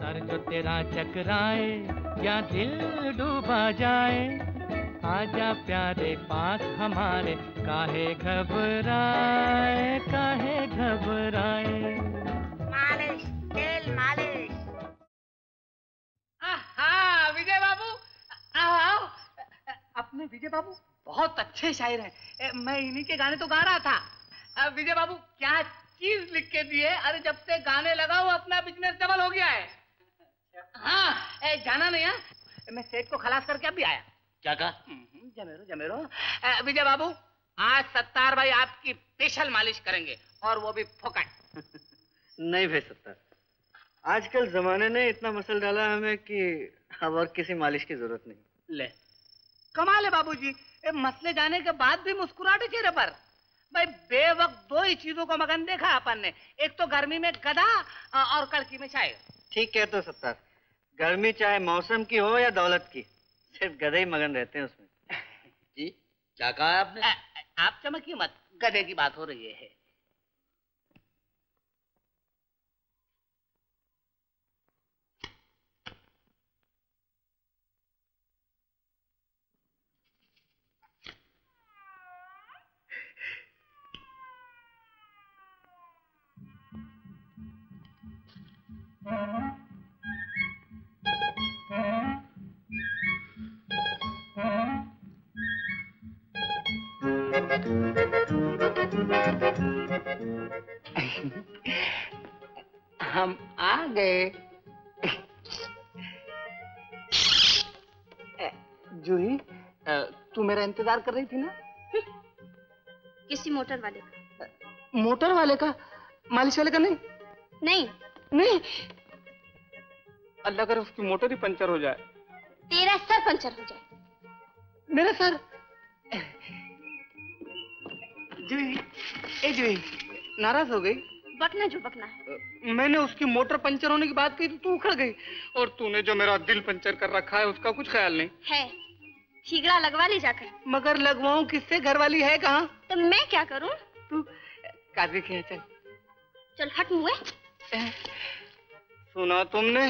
Sir जो तेरा चकराए या दिल डूबा जाए, आजा प्यारे पास हमारे, काहे घबराए, काहे घबराए। मालिश, तेल मालिश। आहा विजय बाबू, आओ। अपने विजय बाबू बहुत अच्छे शायर हैं, मैं इन्हीं के गाने तो गा रहा था। विजय बाबू क्या चीज लिख के दिए। अरे जब से गाने लगाओ अपना बिजनेस डबल हो गया है। हाँ जाना नहीं है, मैं सेठ को खलास करके अभी आया। क्या कहा? जमेरो जमेरो। विजय बाबू आज सत्तार भाई आपकी स्पेशल मालिश करेंगे और वो भी फोकट। नहीं भाई सत्तार, आजकल जमाने ने इतना मसल डाला हमें कि अब और किसी मालिश की जरूरत नहीं। ले कमाल है बाबू जी, मसले जाने के बाद भी मुस्कुराहट चेहरे पर। भाई बेवक्त दो ही चीजों का मगन देखा अपन ने, एक तो गर्मी में गधा और कड़की में चाय। ठीक है तो सत्तार, गर्मी चाहे मौसम की हो या दौलत की, सिर्फ गधे ही मगन रहते हैं उसमें। जी क्या कहा है आपने? आप चमकिए मत, गधे की बात हो रही है। हम आ गए। जूही तू मेरा इंतजार कर रही थी ना? किसी मोटर वाले का। मोटर वाले का? मालिश वाले का? नहीं नहीं नहीं, अल्लाह करे उसकी मोटर ही पंचर हो जाए। तेरा सर पंचर हो जाए। मेरा सर? जूही, ए जूही, नाराज हो गई? बकना जो बकना है। मैंने उसकी मोटर पंचर होने की बात कही तो तू उखड़ गई, और तूने जो मेरा दिल पंचर कर रखा है उसका कुछ ख्याल नहीं है। ठीकड़ा लगवा ले जाकर। मगर लगवाऊं किससे? घरवाली है कहाँ? तो मैं क्या करूँ? तू काजी के चल चल। हट मुए। सुना तुमने,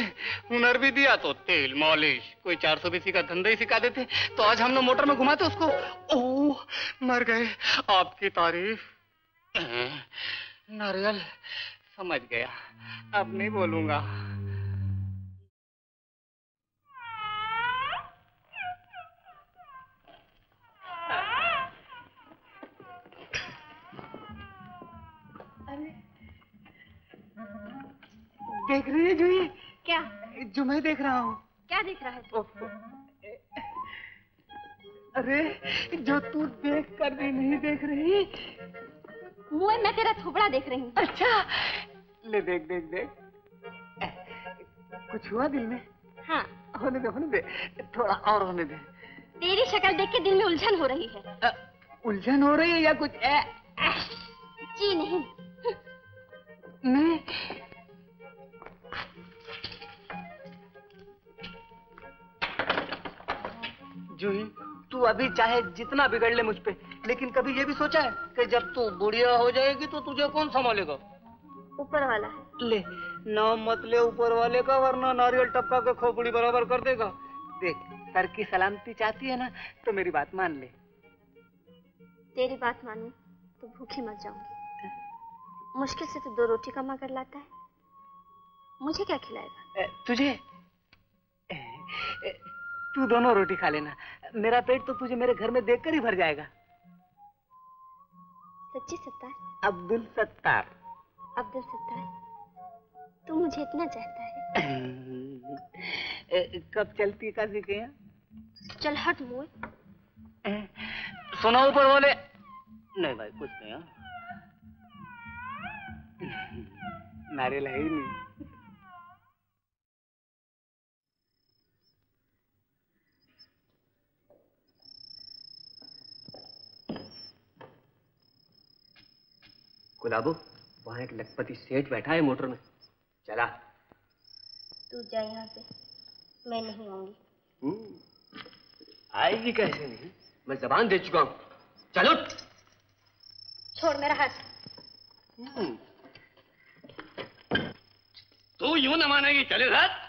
हुनर भी दिया तो तेल मालिश। कोई 400 बीसी का धंधा ही सिखा देते तो आज हम लोग मोटर में घुमाते उसको। ओह मर गए आपकी तारीफ। नारियल समझ गया, अब नहीं बोलूंगा। देख रही है जूही? क्या जो मैं देख रहा हूँ? क्या देख रहा है? अरे जो तू देख कर भी नहीं देख रही वो मैं तेरा थोबड़ा देख रही हूँ। अच्छा ले देख देख देख। कुछ हुआ दिल में? हाँ होने दे थोड़ा और होने दे। तेरी शक्ल देख के दिल में उलझन हो रही है। उलझन हो रही है या कुछ? जी नहीं नहीं। जूही तू अभी चाहे जितना बिगड़ ले मुझ पे, लेकिन कभी ये भी सोचा है कि जब तू बुढ़िया हो जाएगी तो तुझे कौन संभालेगा? ऊपर वाला है। ले नाम मत ले ऊपर वाले का, वरना नारियल टपका के खोपड़ी बराबर कर देगा। देख सर की सलामती चाहती है ना तो मेरी बात मान ले। तेरी बात मानू तो भूखी मर जाऊंगी। मुश्किल से तो 2 रोटी कमा कर लाता है, मुझे क्या खिलाएगा? तुझे तू 2 रोटी खा लेना, मेरा पेट तो तुझे मेरे घर में देखकर ही भर जाएगा। सच्ची सत्तार? अब्दुल सत्तार। अब्दुल सत्तार तू मुझे इतना चाहता है? कब चलती काजी के यहाँ? चल हट मुए। सुना ऊपर वाले? नहीं भाई कुछ नहीं। हाँ नारियल है ही नहीं। गुलाबो वहाँ एक लखपति सेठ बैठा है मोटर में, चला। तू जा यहाँ से, मैं नहीं आऊंगी। आएगी कैसे नहीं, मैं जबान दे चुका हूँ। चलो छोड़ मेरा हाथ। तू यूं न मानेगी, चले साथ।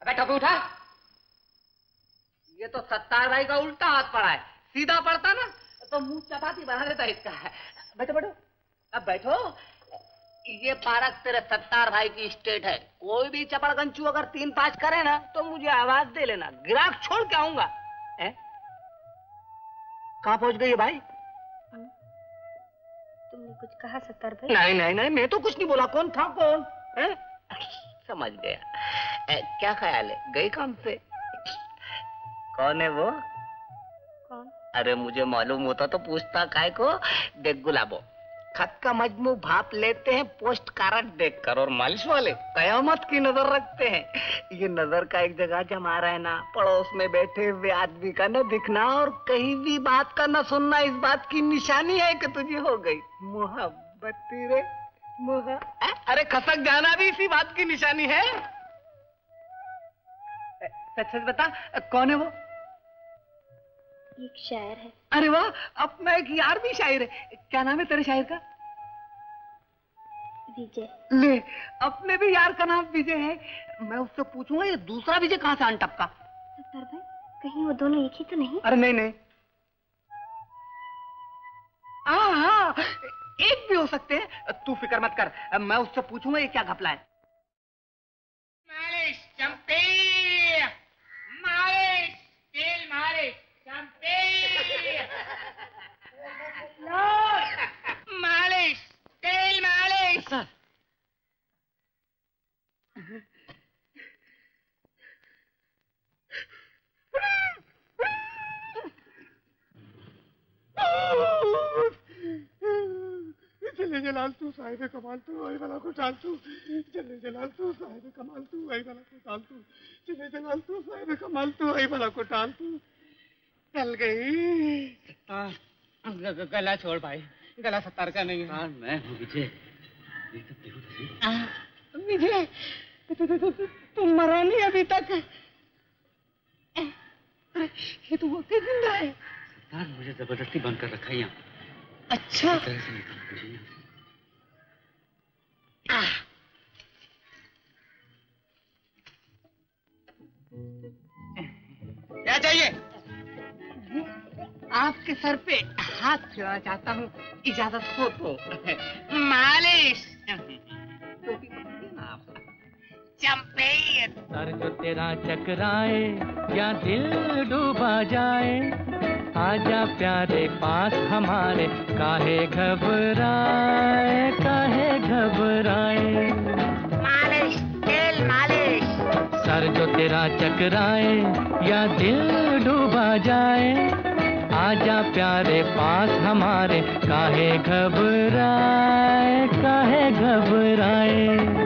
अबे ठोकू उठा, ये तो सत्तार भाई का उल्टा हाथ पड़ा है। सीधा पड़ता ना तो मुंह चपाती बना देता इसका। बैठो बैठो, अब बैठो। ये पारक तेरे सत्तार भाई की स्टेट है। कोई भी चपड़गंचू अगर 3-5 करे ना तो मुझे आवाज दे लेना, गिराक छोड़ के आऊंगा। कहाँ पहुंच गई भाई? तुमने कुछ कहा सत्तार भाई? नहीं नहीं नहीं, मैं तो कुछ नहीं बोला। कौन था कौन? समझ गया। क्या ख्याल है, गई काम से? कौन है वो? कौन? अरे मुझे मालूम होता तो पूछता काय को। देख गुलाबो, खत का मजमू भाप लेते हैं पोस्ट कारक देखकर, और मालिश वाले कयामत की नजर रखते हैं। ये नजर का एक जगह जमा रहना, पड़ोस में बैठे हुए आदमी का न दिखना और कहीं भी बात का न सुनना, इस बात की निशानी है कि तुझे हो गई मोहब्बत। तेरे अरे खसक जाना भी इसी बात की निशानी है। सच सच बता, कौन है वो? एक शायर है। अरे वाह, अपना एक यार भी शायर है। क्या नाम है तेरे शायर का? विजय। ले, अपने भी यार का नाम विजय है। मैं उससे पूछूंगा ये दूसरा विजय कहाँ से आन टपका। सत्तार भाई, कहीं वो दोनों एक ही तो नहीं? अरे नहीं नहीं, हाँ एक भी हो सकते हैं। तू फिक्र मत कर, मैं उससे पूछूंगा ये क्या घपला है। मालिश, तेल मालिश। जले जलाल तू साहिबे कमाल तू वही वाला को डाल तू। जले जलाल तू साहिबे कमाल तू वही वाला को डाल तू। जले जलाल तू साहिबे कमाल तू वही वाला को डाल तू। चल गई। गला छोड़ भाई, गला सत्तार का नहीं है। मैं हूँ विजय। विजय तुम मरा नहीं अभी तक? ये तो वाकई जिंदा है। सत्तार मुझे जबरदस्ती बंद कर रखा है यहाँ। अच्छा, क्या चाहिए? आपके सर पे हाथ फिराना चाहता हूँ, इजाजत हो तो। मालिश चंपे। सर जो तेरा चकराए या दिल डूबा जाए, आजा प्यारे पास हमारे, काहे घबराए काहे घबराए। मालिश तेल मालिश। सर जो तेरा चकराए या दिल डूबा जाए, आजा प्यारे पास हमारे, काहे घबराए काहे घबराए।